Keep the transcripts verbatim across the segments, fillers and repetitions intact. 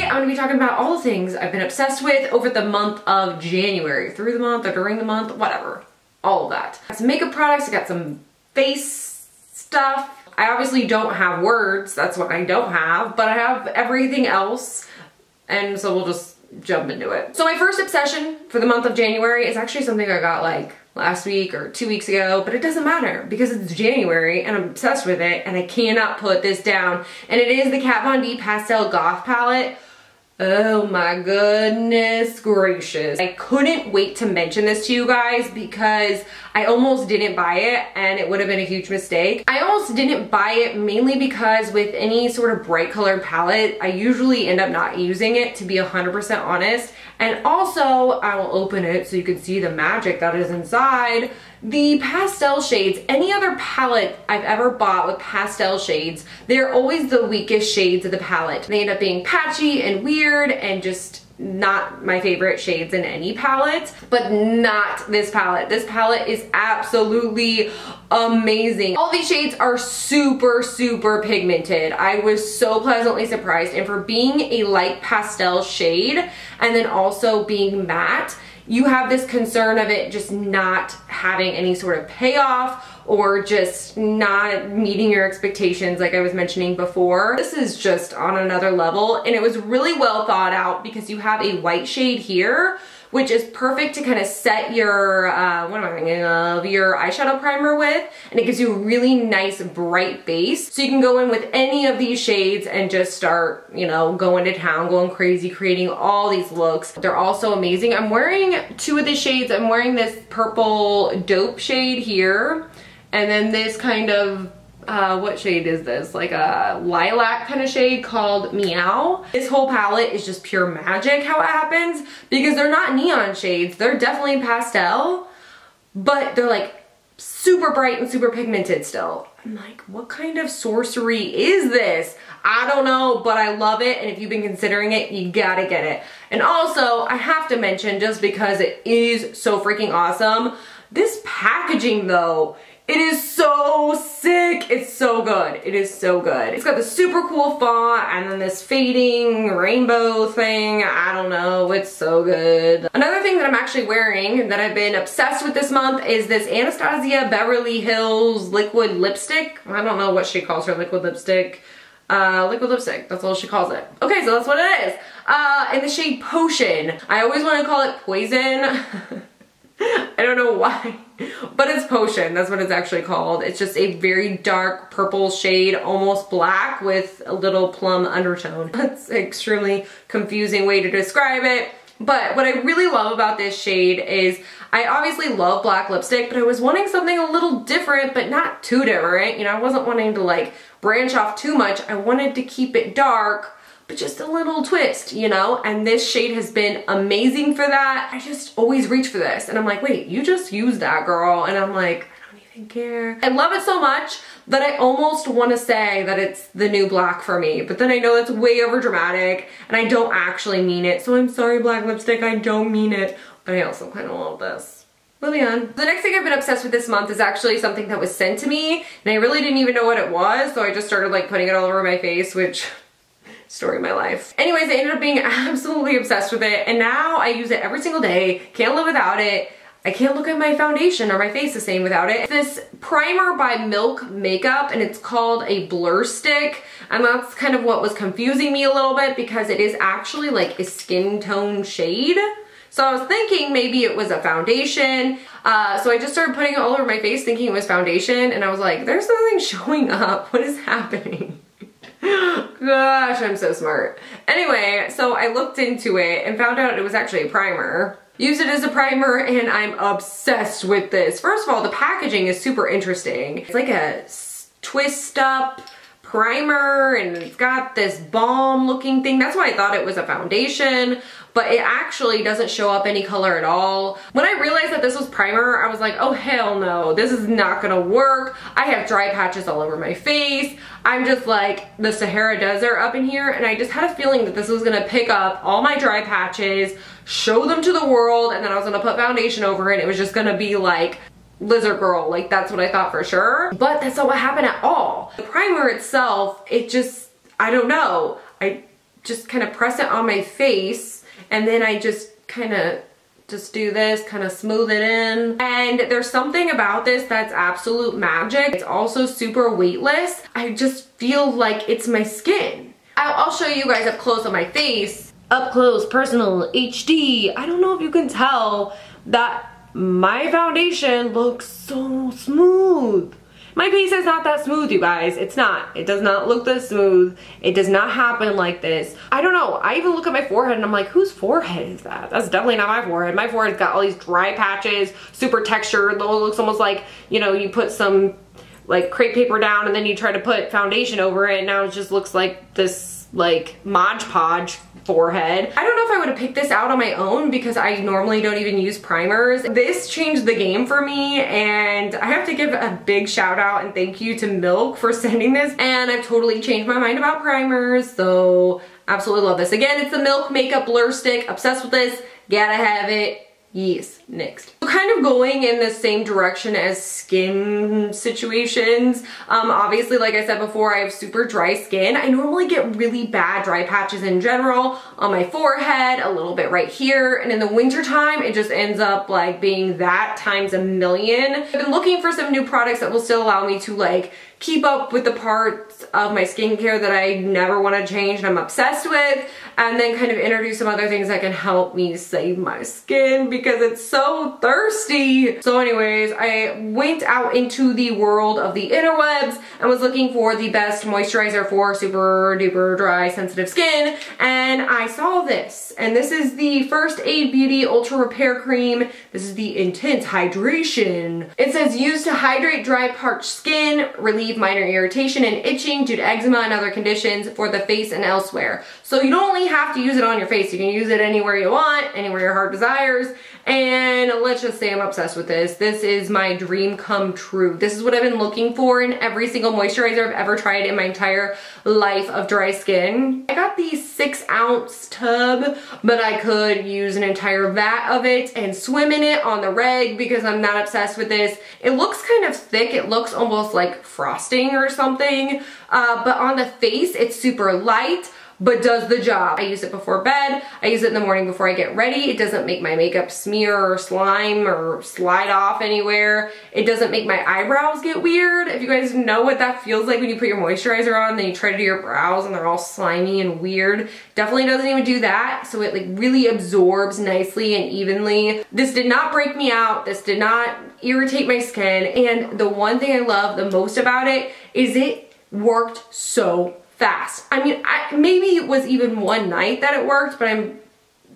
Today, I'm going to be talking about all the things I've been obsessed with over the month of January. Through the month or during the month, whatever. All of that. I got some makeup products, I got some face stuff. I obviously don't have words, that's what I don't have, but I have everything else, and so we'll just jump into it. So my first obsession for the month of January is actually something I got like last week or two weeks ago, but it doesn't matter because it's January and I'm obsessed with it and I cannot put this down. And it is the Kat Von D Pastel Goth Palette. Oh my goodness gracious. I couldn't wait to mention this to you guys because I almost didn't buy it and it would have been a huge mistake. I almost didn't buy it mainly because with any sort of bright colored palette, I usually end up not using it, to be one hundred percent honest. And also, I will open it so you can see the magic that is inside. The pastel shades, any other palette I've ever bought with pastel shades, they're always the weakest shades of the palette. They end up being patchy and weird and just not my favorite shades in any palette, but not this palette. This palette is absolutely amazing. All these shades are super, super pigmented. I was so pleasantly surprised. And for being a light pastel shade and then also being matte, you have this concern of it just not having any sort of payoff or just not meeting your expectations like I was mentioning before. This is just on another level and it was really well thought out because you have a white shade here, which is perfect to kind of set your, uh, what am I thinking of, your eyeshadow primer with, and it gives you a really nice bright base. So you can go in with any of these shades and just start, you know, going to town, going crazy, creating all these looks. They're also amazing. I'm wearing two of the shades. I'm wearing this purple dope shade here, and then this kind of, uh, what shade is this? Like a lilac kind of shade called Meow. This whole palette is just pure magic how it happens because they're not neon shades. They're definitely pastel, but they're like super bright and super pigmented still. I'm like, what kind of sorcery is this? I don't know, but I love it. And if you've been considering it, you gotta get it. And also, I have to mention, just because it is so freaking awesome, this packaging though, it is so sick. It's so good. It is so good. It's got the super cool font and then this fading rainbow thing. I don't know. It's so good. Another thing that I'm actually wearing that I've been obsessed with this month is this Anastasia Beverly Hills liquid lipstick. I don't know what she calls her liquid lipstick. Uh, liquid lipstick, that's all she calls it. Okay, so that's what it is. Uh, in the shade Potion. I always want to call it Poison. I don't know why, but it's Potion. That's what it's actually called. It's just a very dark purple shade, almost black with a little plum undertone. That's an extremely confusing way to describe it. But what I really love about this shade is I obviously love black lipstick, but I was wanting something a little different, but not too different. You know, I wasn't wanting to like branch off too much. I wanted to keep it dark, but just a little twist, you know? And this shade has been amazing for that. I just always reach for this. And I'm like, wait, you just used that, girl. And I'm like, I don't even care. I love it so much that I almost wanna say that it's the new black for me, but then I know that's way over dramatic and I don't actually mean it. So I'm sorry, black lipstick, I don't mean it. But I also kinda love this. Moving on. The next thing I've been obsessed with this month is actually something that was sent to me and I really didn't even know what it was. So I just started like putting it all over my face, which, story of my life. Anyways, I ended up being absolutely obsessed with it and now I use it every single day. Can't live without it. I can't look at my foundation or my face the same without it. This primer by Milk Makeup and it's called a blur stick, and that's kind of what was confusing me a little bit because it is actually like a skin tone shade. So I was thinking maybe it was a foundation. Uh, so I just started putting it all over my face thinking it was foundation and I was like, there's nothing showing up. What is happening? Gosh, I'm so smart. Anyway, so I looked into it and found out it was actually a primer. Used it as a primer and I'm obsessed with this. First of all, the packaging is super interesting. It's like a twist up primer and it's got this balm looking thing. That's why I thought it was a foundation, but it actually doesn't show up any color at all. When I realized that this was primer, I was like, oh hell no, this is not gonna work. I have dry patches all over my face. I'm just like the Sahara Desert up in here, and I just had a feeling that this was gonna pick up all my dry patches, show them to the world, and then I was gonna put foundation over it, and it was just gonna be like Lizard Girl. Like, that's what I thought for sure. But that's not what happened at all. The primer itself, it just, I don't know. I just kind of press it on my face, and then I just kind of just do this, kind of smooth it in. And there's something about this that's absolute magic. It's also super weightless. I just feel like it's my skin. I'll, I'll show you guys up close on my face. Up close, personal, H D. I don't know if you can tell that my foundation looks so smooth. My face is not that smooth, you guys. It's not. It does not look this smooth. It does not happen like this. I don't know. I even look at my forehead and I'm like, whose forehead is that? That's definitely not my forehead. My forehead's got all these dry patches, super textured. It looks almost like, you know, you put some like crepe paper down and then you try to put foundation over it, and now it just looks like this like Mod Podge forehead. I don't know if I would have picked this out on my own because I normally don't even use primers. This changed the game for me, and I have to give a big shout out and thank you to Milk for sending this. And I've totally changed my mind about primers, so absolutely love this. Again, it's the Milk Makeup Blur Stick. Obsessed with this. Gotta have it. Yes, next. So kind of going in the same direction as skin situations. Um, obviously, like I said before, I have super dry skin. I normally get really bad dry patches in general on my forehead, a little bit right here, and in the winter time, it just ends up like being that times a million. I've been looking for some new products that will still allow me to like keep up with the parts of my skincare that I never want to change and I'm obsessed with, and then kind of introduce some other things that can help me save my skin because it's so thirsty. So anyways, I went out into the world of the interwebs and was looking for the best moisturizer for super duper dry sensitive skin, and I saw this. And this is the First Aid Beauty Ultra Repair Cream. This is the Intense Hydration. It says used to hydrate dry parched skin, relieve minor irritation and itching due to eczema and other conditions for the face and elsewhere. So you don't only have to use it on your face, you can use it anywhere you want, anywhere your heart desires. And let's just say I'm obsessed with this. This is my dream come true. This is what I've been looking for in every single moisturizer I've ever tried in my entire life of dry skin. I got the six ounce tub, but I could use an entire vat of it and swim in it on the reg because I'm that obsessed with this. It looks kind of thick. It looks almost like frosting or something, uh, but on the face it's super light but does the job. I use it before bed, I use it in the morning before I get ready. It doesn't make my makeup smear or slime or slide off anywhere. It doesn't make my eyebrows get weird. If you guys know what that feels like when you put your moisturizer on then you try to do your brows and they're all slimy and weird, definitely doesn't even do that. So it like really absorbs nicely and evenly. This did not break me out, this did not irritate my skin, and the one thing I love the most about it is it worked so fast. I mean, I, maybe it was even one night that it worked, but I'm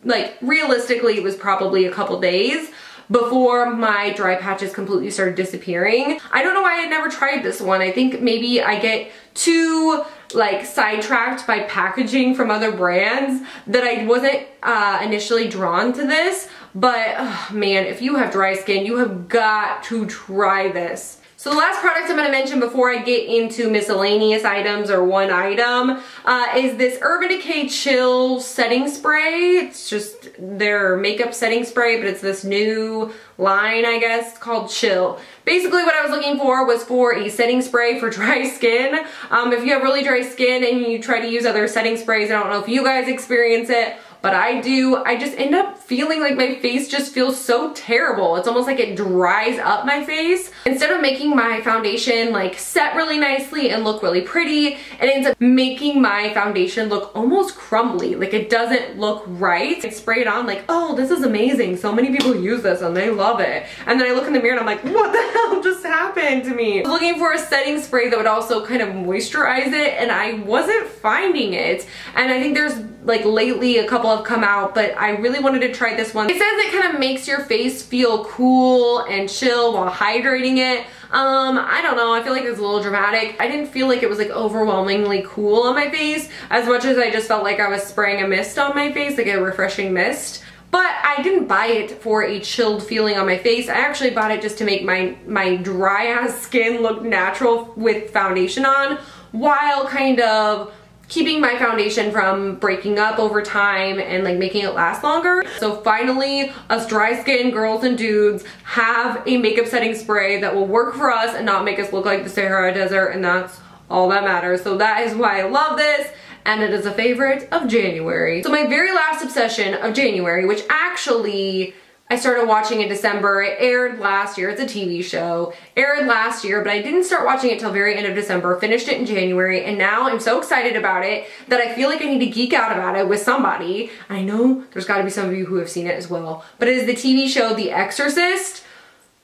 like, realistically, it was probably a couple days before my dry patches completely started disappearing. I don't know why I had never tried this one. I think maybe I get too like sidetracked by packaging from other brands that I wasn't uh, initially drawn to this, but oh, man, if you have dry skin, you have got to try this. So the last product I'm going to mention before I get into miscellaneous items or one item uh, is this Urban Decay Chill Setting Spray. It's just their makeup setting spray, but it's this new line, I guess, called Chill. Basically what I was looking for was for a setting spray for dry skin. Um, if you have really dry skin and you try to use other setting sprays, I don't know if you guys experience it, but I do. I just end up feeling like my face just feels so terrible. It's almost like it dries up my face. Instead of making my foundation like set really nicely and look really pretty, it ends up making my foundation look almost crumbly. Like it doesn't look right. I spray it on like, oh, this is amazing. So many people use this and they love it. And then I look in the mirror and I'm like, what the hell just happened to me? I was looking for a setting spray that would also kind of moisturize it, and I wasn't finding it. And I think there's like lately a couple have come out, but I really wanted to try this one. It says it kind of makes your face feel cool and chill while hydrating it. Um, I don't know, I feel like it's a little dramatic. I didn't feel like it was like overwhelmingly cool on my face as much as I just felt like I was spraying a mist on my face, like a refreshing mist. But I didn't buy it for a chilled feeling on my face. I actually bought it just to make my, my dry ass skin look natural with foundation on while kind of keeping my foundation from breaking up over time and like making it last longer. So finally, us dry skin girls and dudes have a makeup setting spray that will work for us and not make us look like the Sahara Desert, and that's all that matters. So that is why I love this. and it is a favorite of January. So my very last obsession of January, which actually I started watching in December. It aired last year. It's a T V show. Aired last year, but I didn't start watching it till very end of December. Finished it in January, and now I'm so excited about it that I feel like I need to geek out about it with somebody. I know there's gotta be some of you who have seen it as well, but it is the T V show The Exorcist.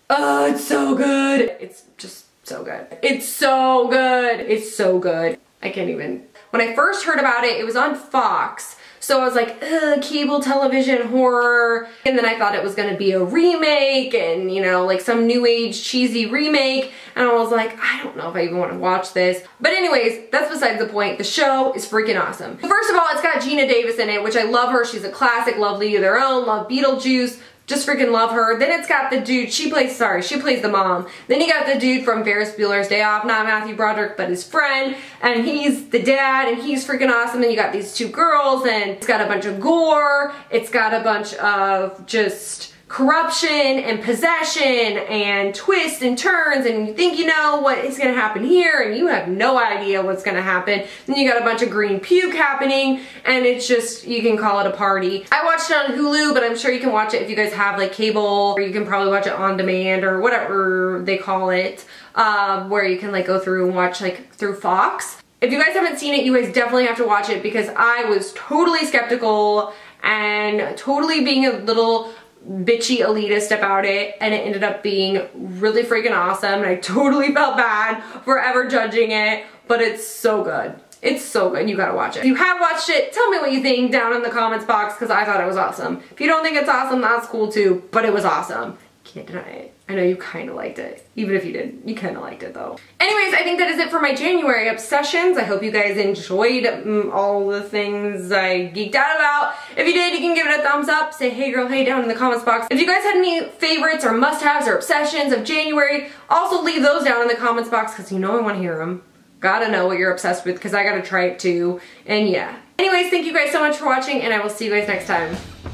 Oh, it's so good. It's just so good. It's so good. It's so good. I can't even. When I first heard about it, it was on Fox. So I was like, ugh, cable television horror. And then I thought it was gonna be a remake and, you know, like some new age cheesy remake. And I was like, I don't know if I even wanna watch this. But anyways, that's besides the point. The show is freaking awesome. First of all, it's got Gina Davis in it, which I love her. She's a classic, love League of Their Own, love Beetlejuice. Just freaking love her. Then it's got the dude, she plays, sorry, she plays the mom. Then you got the dude from Ferris Bueller's Day Off, not Matthew Broderick, but his friend, and he's the dad, and he's freaking awesome. And you got these two girls, and it's got a bunch of gore, it's got a bunch of just corruption and possession and twists and turns, and you think you know what is gonna happen here, and you have no idea what's gonna happen. Then you got a bunch of green puke happening, and it's just, you can call it a party. I watched it on Hulu, but I'm sure you can watch it if you guys have like cable, or you can probably watch it on demand or whatever they call it, uh, where you can like go through and watch like through Fox. If you guys haven't seen it, you guys definitely have to watch it, because I was totally skeptical and totally being a little bitchy elitist about it, and it ended up being really freaking awesome, and I totally felt bad for ever judging it, but it's so good. It's so good. You gotta watch it. If you have watched it, tell me what you think down in the comments box, because I thought it was awesome. If you don't think it's awesome, that's cool too, but it was awesome. Can't deny it. I know you kind of liked it. Even if you didn't, you kind of liked it though. Anyways, I think that is it for my January obsessions. I hope you guys enjoyed mm, all the things I geeked out about. If you did, you can give it a thumbs up. Say hey girl, hey down in the comments box. If you guys had any favorites or must-haves or obsessions of January, also leave those down in the comments box, because you know I want to hear them. Gotta know what you're obsessed with, because I gotta try it too. And yeah. Anyways, thank you guys so much for watching, and I will see you guys next time.